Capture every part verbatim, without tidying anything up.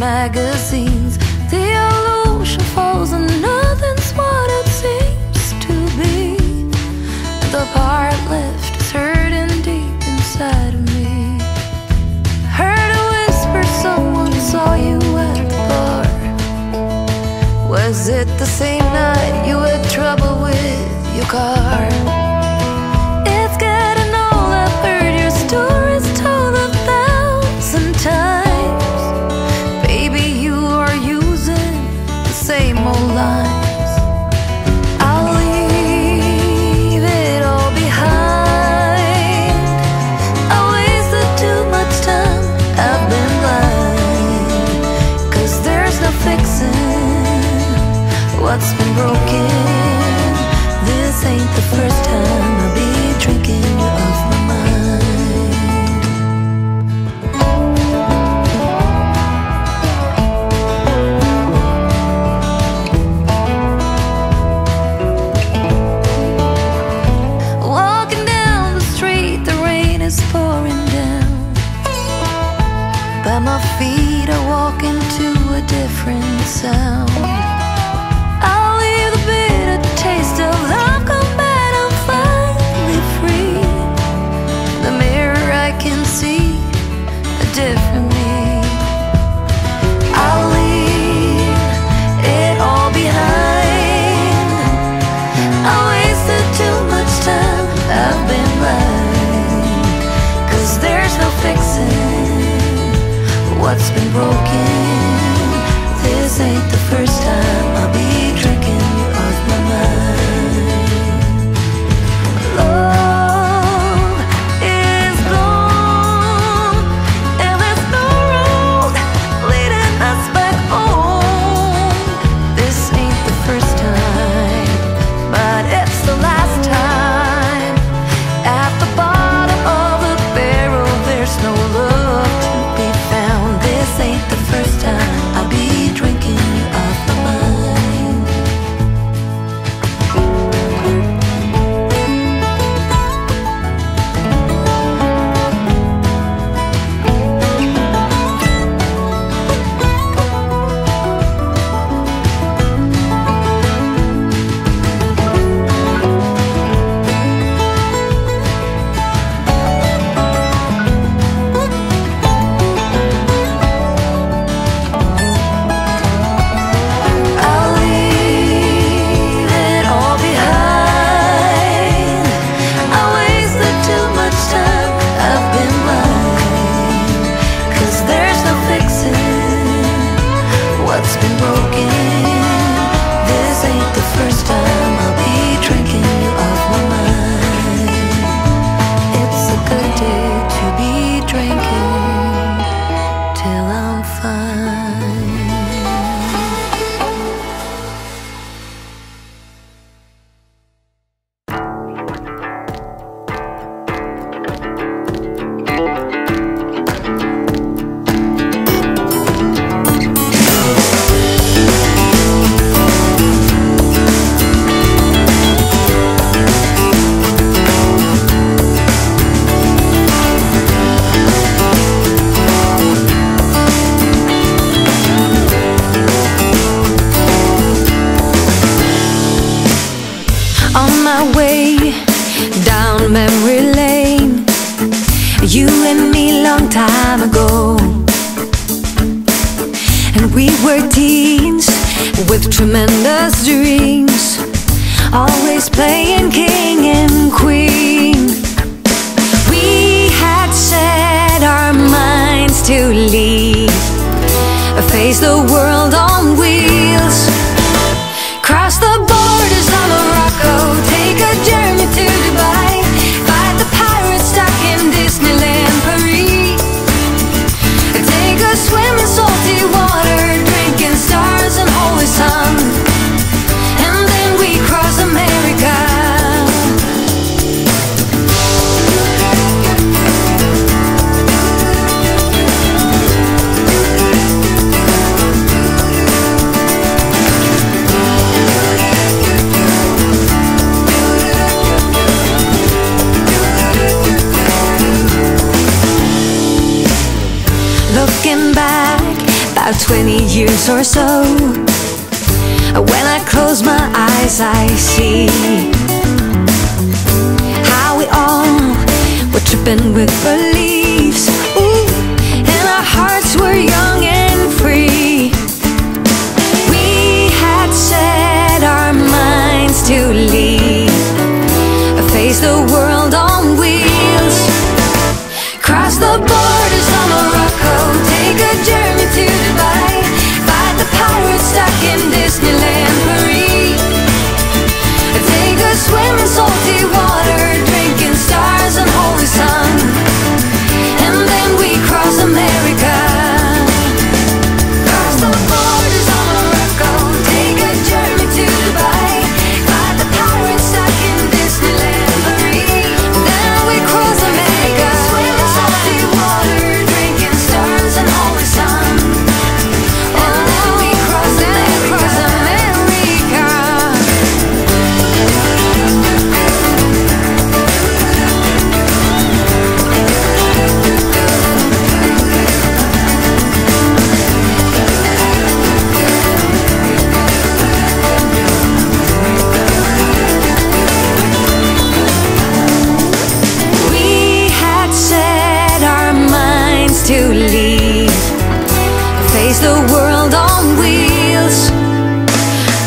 magazines. The illusion falls and nothing's what it seems to be. The part left is hurting deep inside of me. Heard a whisper, someone saw you at the bar. Was it the same night you had trouble with your car? What's been broken? This ain't the first time I'll be drinking you off my mind. Walking down the street, the rain is pouring down. By my feet, I walk into a different sound. What's been broken? This ain't the first time I'll be drinking you off my mind. Love is gone, and there's no road leading us back home. This ain't the first time, but it's the last time. At the bottom of the barrel, there's no love. years or so. When I close my eyes, I see how we all were tripping with beliefs. Ooh, and our hearts were young and free. We had set our minds to lead, face the world on wheels, cross the borders of Morocco, take a journey to Dubai, fight the pirates stuck in Disneyland Paris, take a swim in salty water, drinking stars and holy sun, and then we cross America.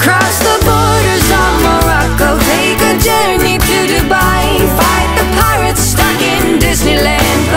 Cross the borders of Morocco, take a journey to Dubai, fight the pirates stuck in Disneyland. Up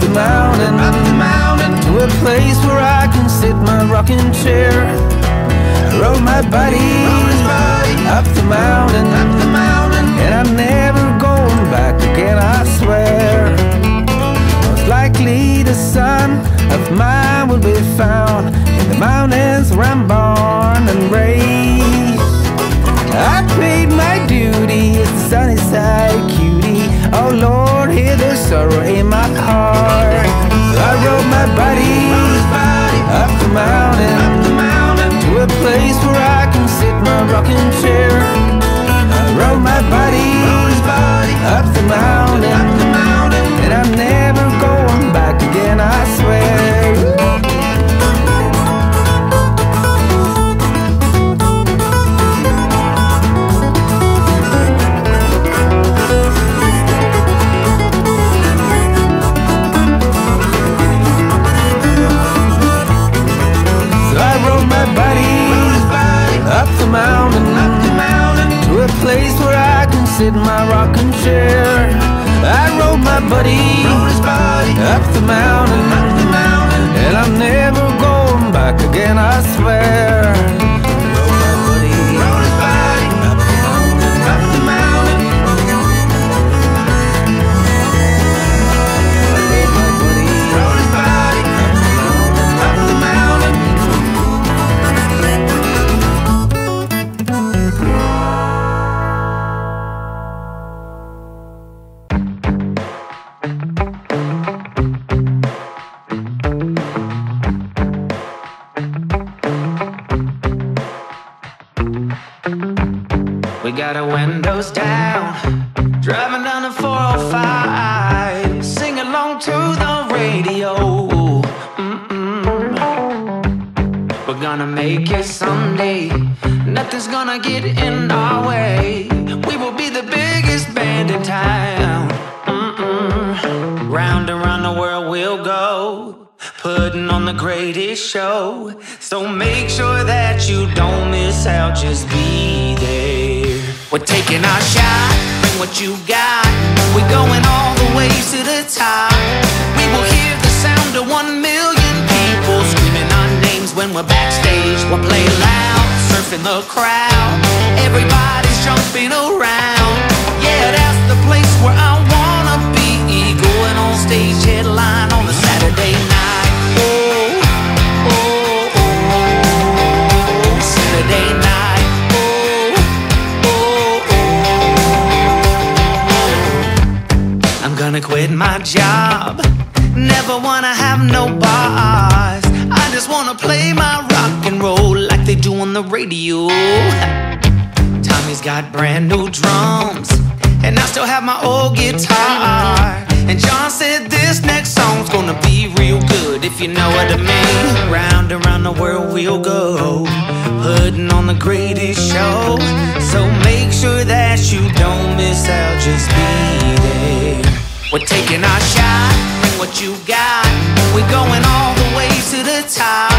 the mountain, and I'm never going in my rocking chair. I rode my buddy up the mountain, and I'm never going back again, I swear. Rode my buddy up the mountain, up the mountain. Rode my buddy up the mountain, up the mountain. Just be there. We're taking our shot at what you got. We're going all the way to the top. We will hear the sound of one million people screaming our names when we're backstage. We'll play loud, surfing the crowd. Everybody's jumping around. Yeah, that's the place where I wanna be. Going on stage, headline on a Saturday night. Oh, oh, oh, Saturday night. Gonna quit my job, never wanna have no boss. I just wanna play my rock and roll like they do on the radio. Tommy's got brand new drums, and I still have my old guitar. And John said this next song's gonna be real good, if you know what I mean. Round and round the world we'll go, putting on the greatest show. So make sure that you don't miss out, just be there. We're taking our shot, bring what you got. We're going all the way to the top.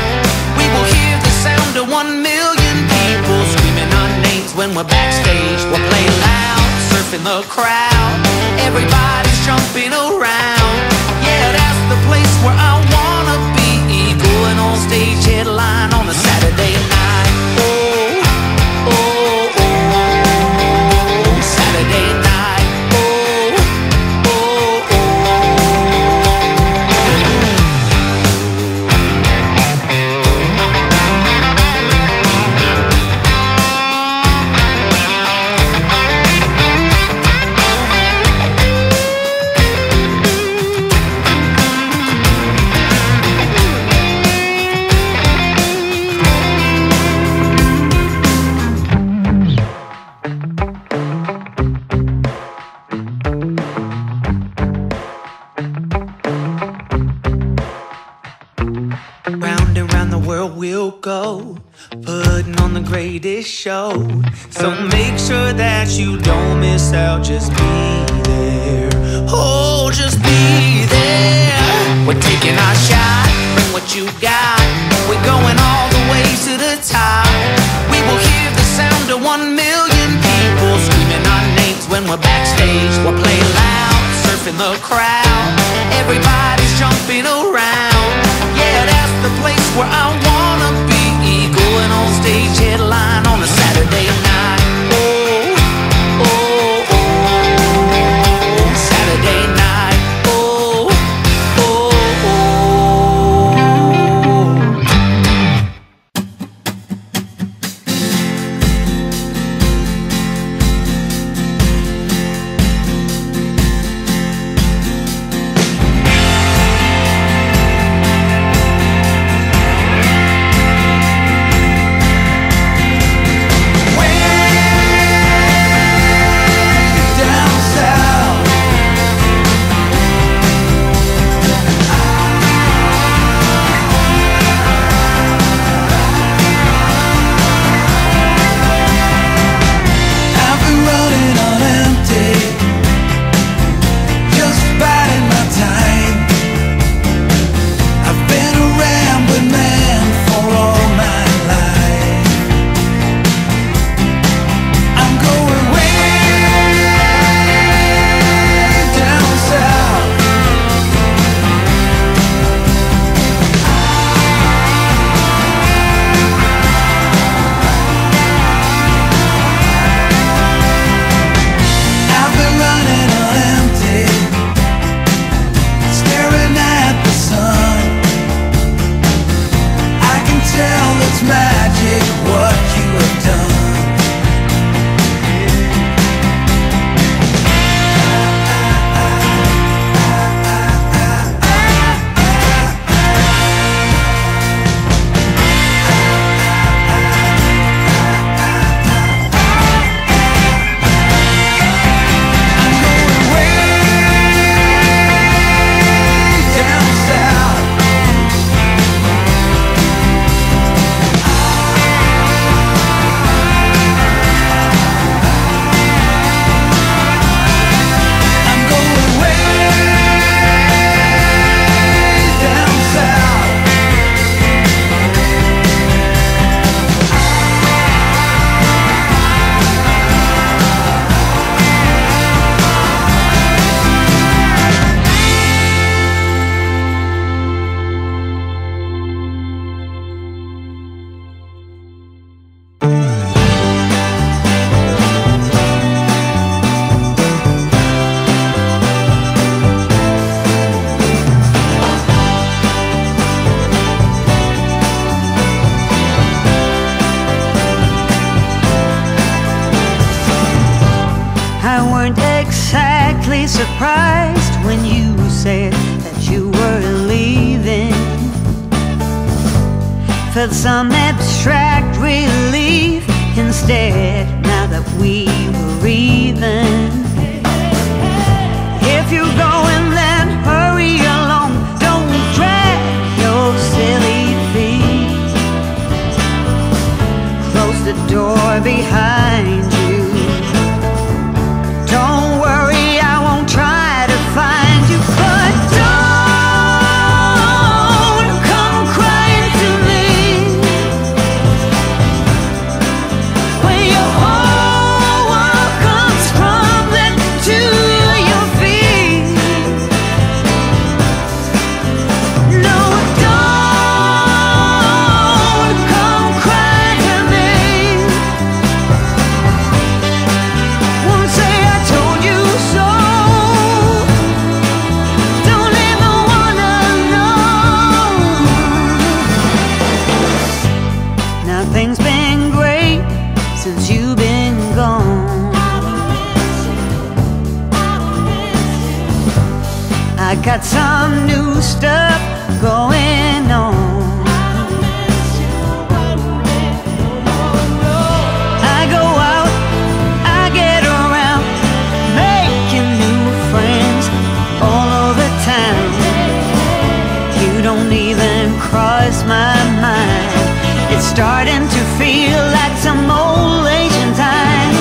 We will hear the sound of one million people screaming our names when we're backstage. We'll play loud, surfing the crowd. Everybody's jumping around. Yeah, that's the place where I wanna be. Going on stage, headline on a Saturday night. Oh, oh, oh, Saturday night. This show, so make sure that you don't miss out, just be there. Oh, just be there. We're taking our shot, bring what you got. We're going all the way to the top. We will hear the sound of one million people screaming our names when we're backstage. We'll play loud, surfing the crowd. Everybody's jumping around. Yeah, that's the place where I wanna be. Going on stage, headline on a Saturday night. Oh, oh, oh, Saturday night. Oh, oh, oh. magic what you have done. Surprised when you said that you were leaving. Felt some abstract relief instead, now that we were even. If you're going, then hurry along, don't drag your silly feet. Close the door behind you. I got some new stuff going on. I go out, I get around, making new friends all over town. You don't even cross my mind. It's starting to feel like some old Asian time.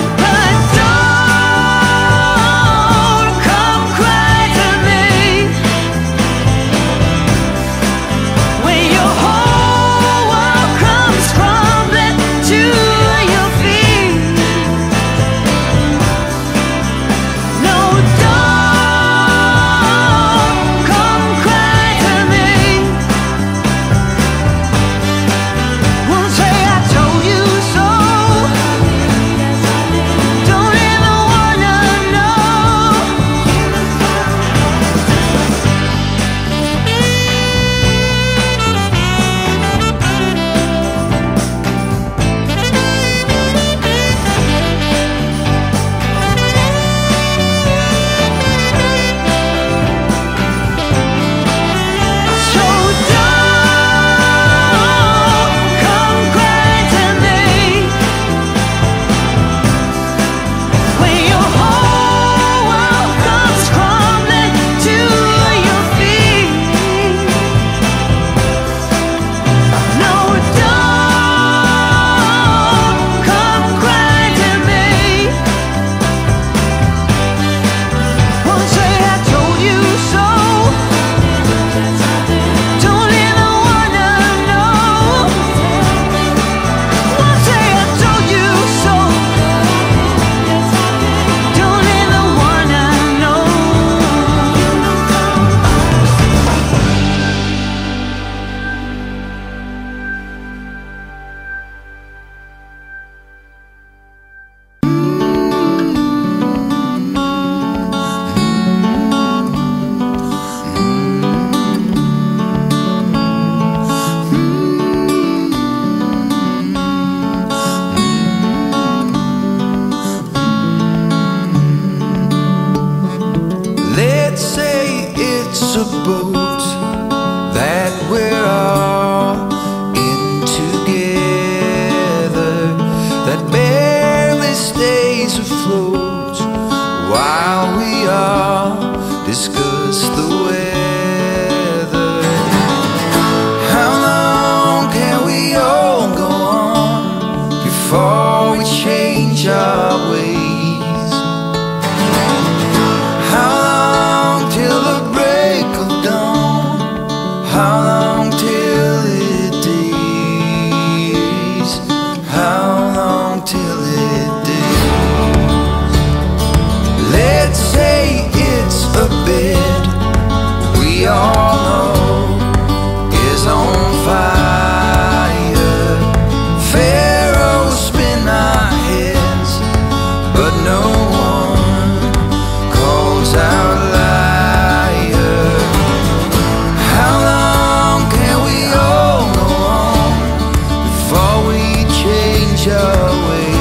your way.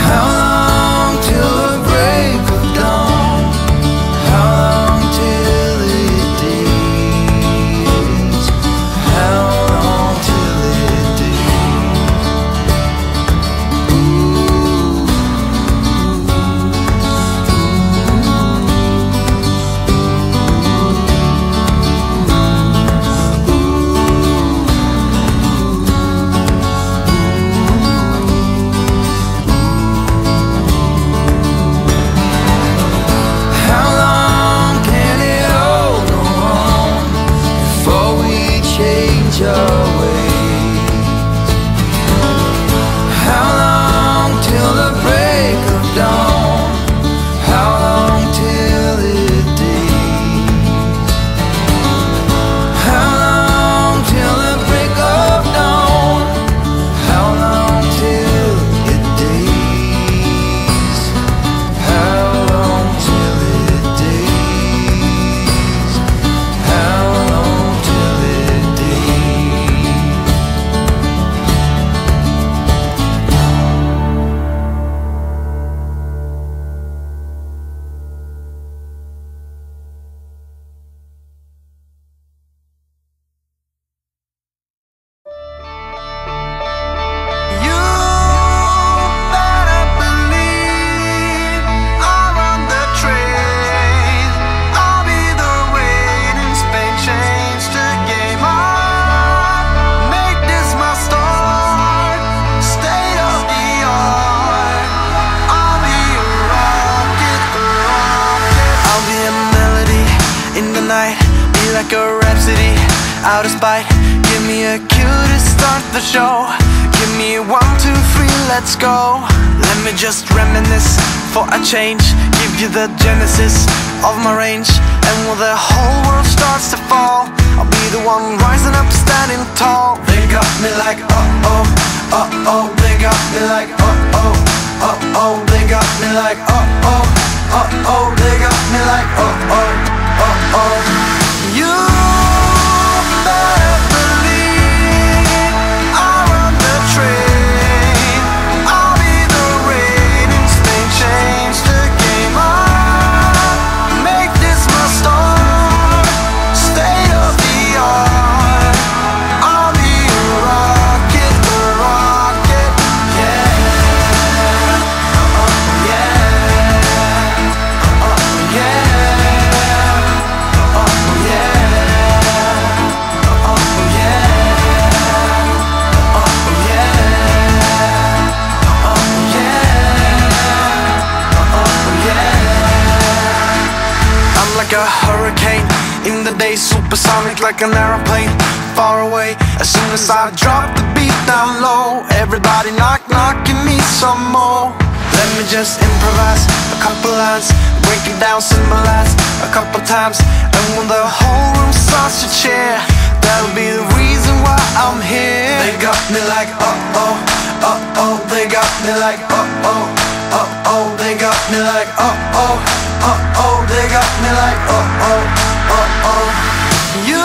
How long till the break of dawn? How long till it days? How long till it days? Change, give you the genesis of my range, and when the whole world starts to fall, I'll be the one rising up, standing tall. They got me like oh oh, oh oh. They got me like oh oh, oh oh. They got me like oh oh, oh oh. They got me like oh oh, oh oh. You better believe I'm on the trail. Supersonic like an aeroplane, far away. As soon as I drop the beat down low, everybody knock knock, give me some more. Let me just improvise a couple lines, break it down, symbolize a couple times. And when the whole room starts to cheer, that'll be the reason why I'm here. They got me like oh oh, oh oh. They got me like oh oh, oh oh. They got me like oh oh, oh oh. They got me like oh oh, oh oh. You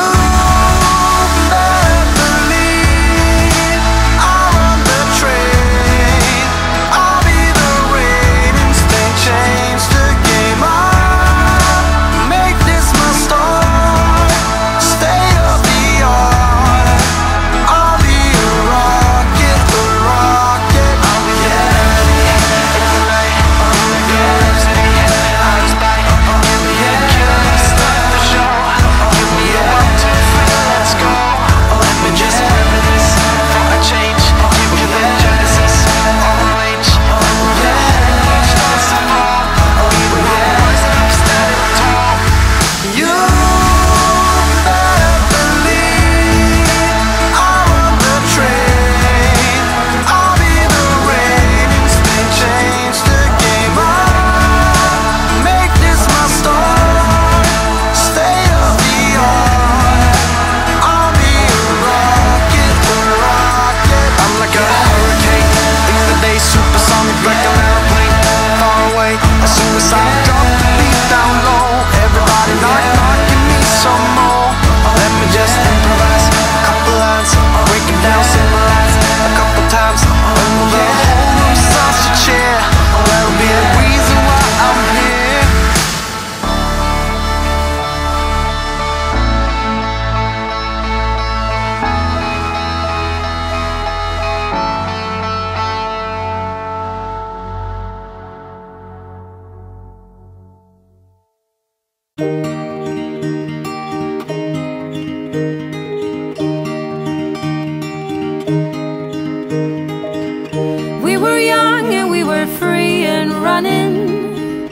We were young and we were free and running,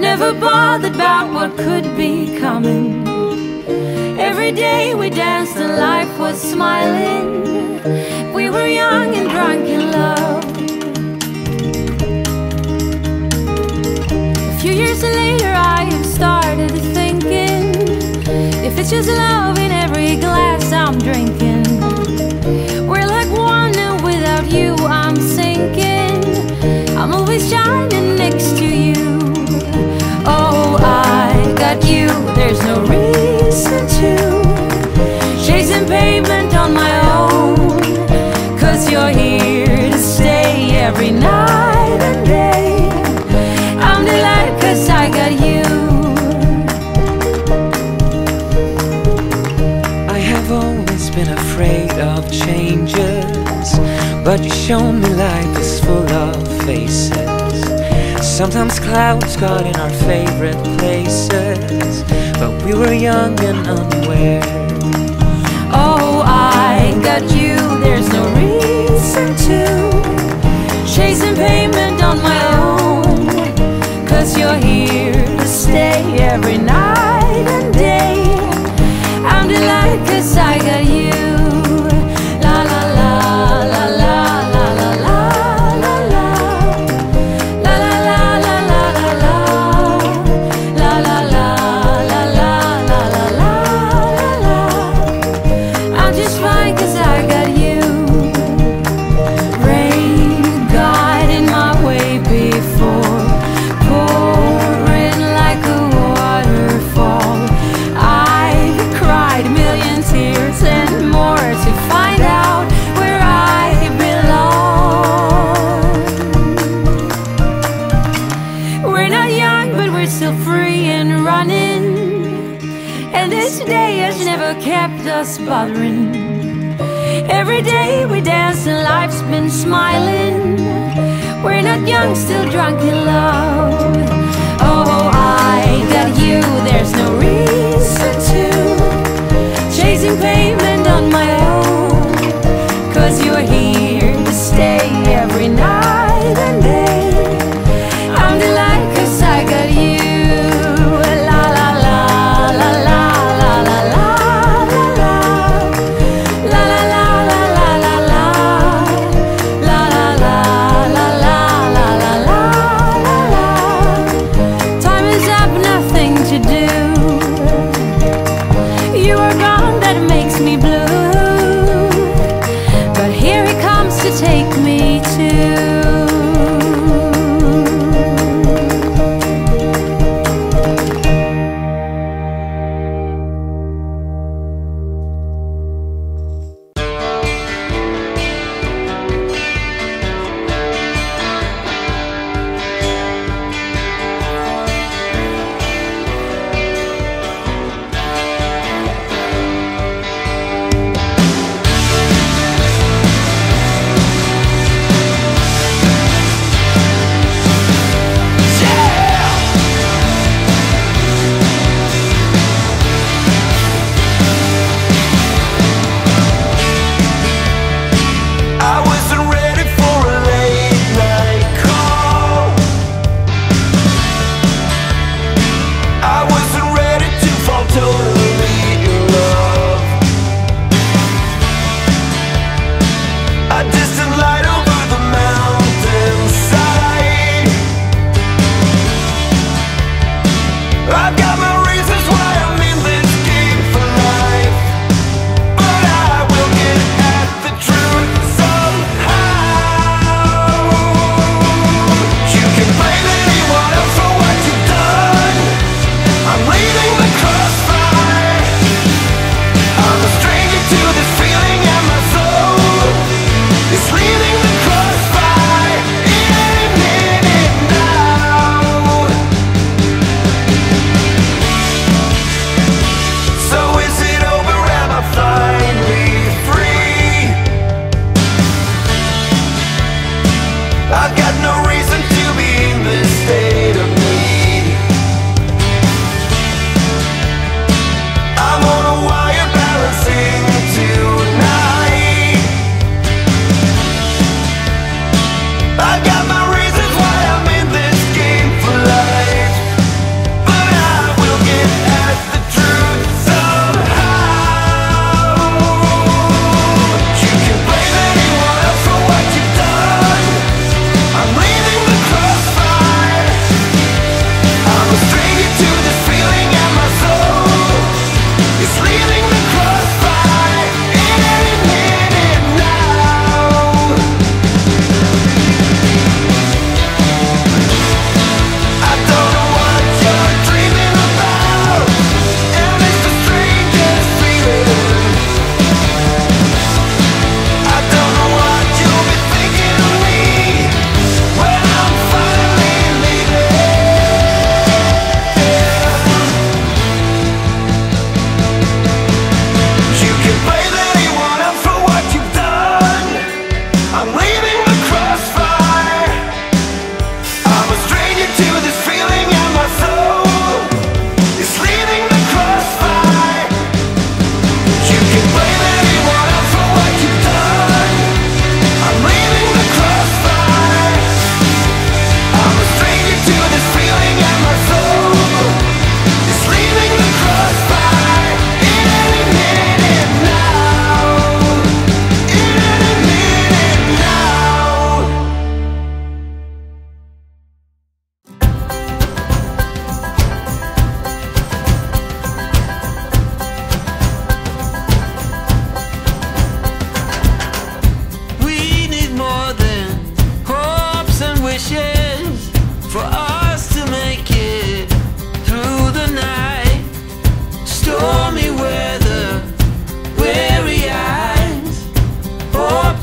never bothered about what could be coming. Every day we danced and life was smiling. We were young and drunk in love. A few years later I have started thinking, if it's just love in every glass I'm drinking. We're like one and without you I'm sinking. I'm always shining next to you. Oh, I got you, there's no reason to chasing pavement on my own, 'cause you're here to stay every night and day. I'm delighted 'cause I got you. I have always been afraid of changes, but you show me life is full of faces. Sometimes clouds got in our favorite places, but we were young and unaware. Oh, I got you, there's no reason to chasing pavement on my own, 'cause you're here to stay every night and day. I'm delighted 'cause I got you. La la la la la la la la la la la la la la la la la la la la la la la. I'm just fine 'cause I got you. And this day has never kept us bothering. Every day we dance and life's been smiling. We're not young, still drunk in love. Oh, I got you, there's no reason to chasing pavement on my own, 'cause you're here to stay every night and day. I'm delighted 'cause I got you. Do you are gone, that makes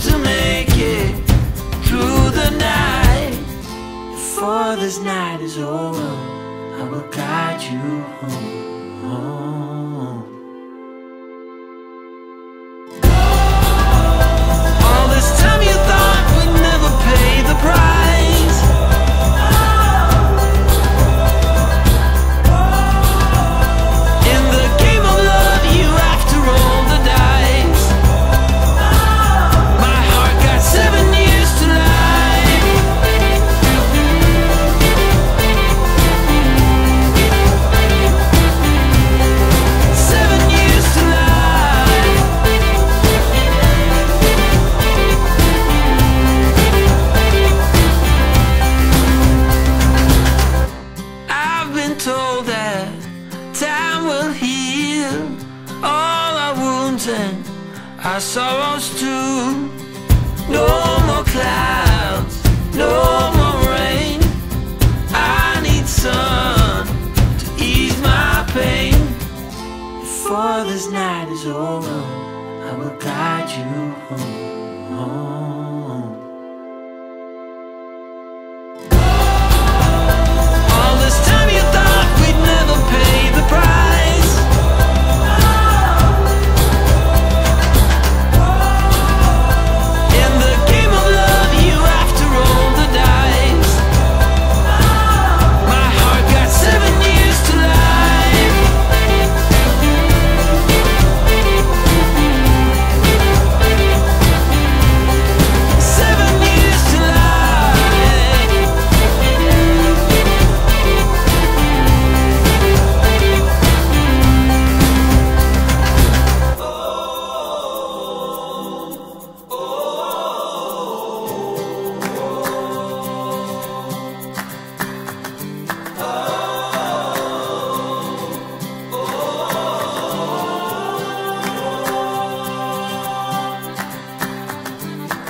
to make it through the night. Before this night is over, I will guide you home, home. All this time you thought we'd never pay the price. In the game of love, you have to roll the dice. My heart got seven years to lie. Seven years to lie. I've been told that time will heal all our wounds and our sorrows too. No more clouds, no more rain. I need sun to ease my pain. Before this night is over, I will guide you home, home. All this time you thought we'd never pay the price. In the game of love, you have to roll the dice. My heart got seven years to lie. Seven years to lie.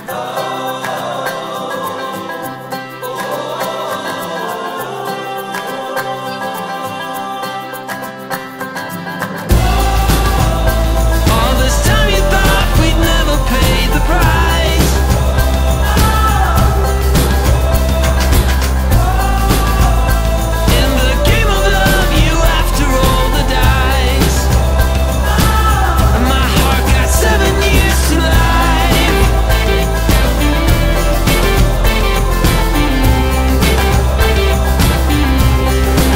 Oh. All this time you thought we'd never pay the price. In the game of love, you have to roll the dice. My heart got seven years to lie.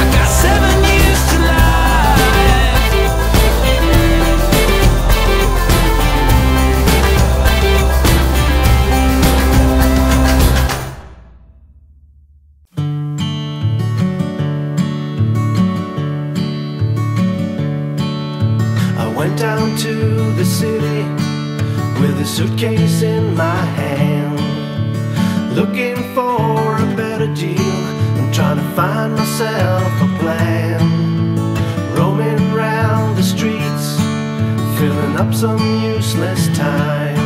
I got seven years to lie. I went down to the city with a suitcase in my hand, looking for a better deal. I'm trying to find myself a plan. Roaming round the streets, filling up some useless time.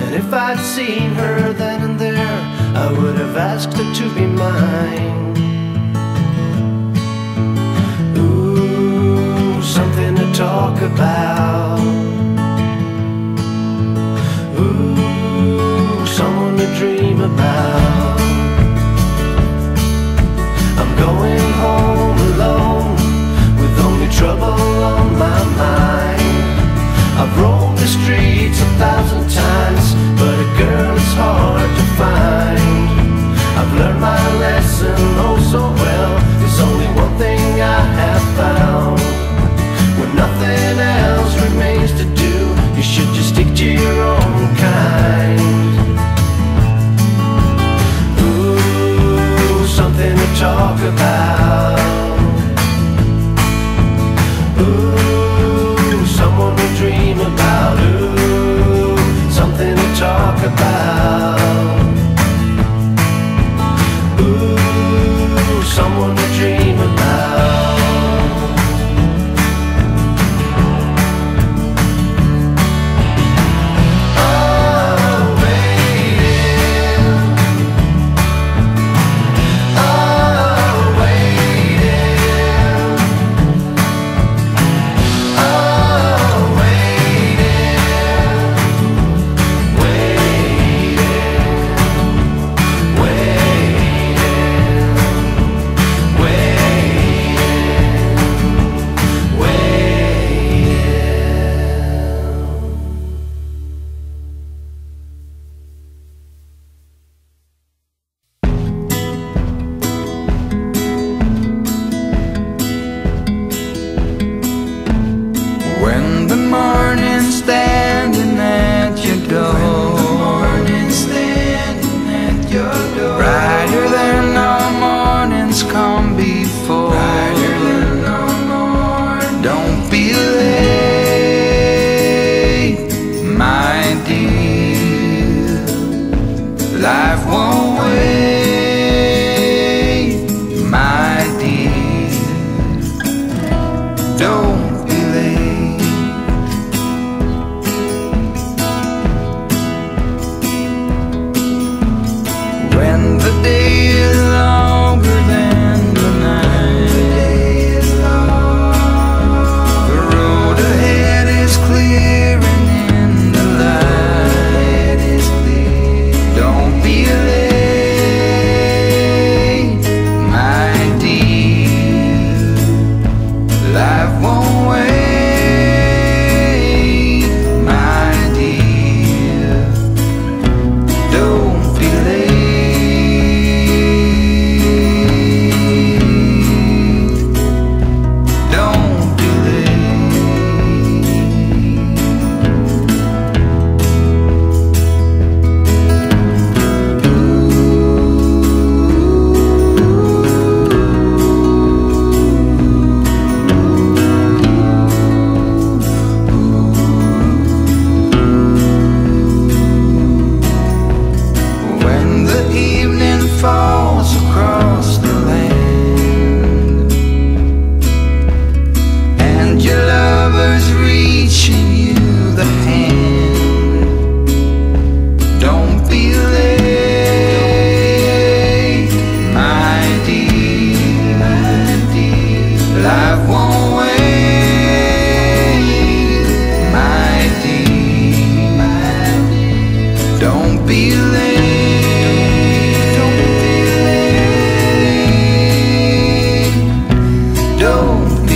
And if I'd seen her then and there, I would have asked her to be mine. Ooh, something to talk about. Ooh, someone to dream about. I'm going home alone with only trouble on my mind. I've roamed the streets a thousand times, but a girl is hard to find. I've learned my lesson oh so well. There's only one thing I have found. When nothing else remains to be late. Don't be late. Don't be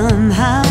somehow.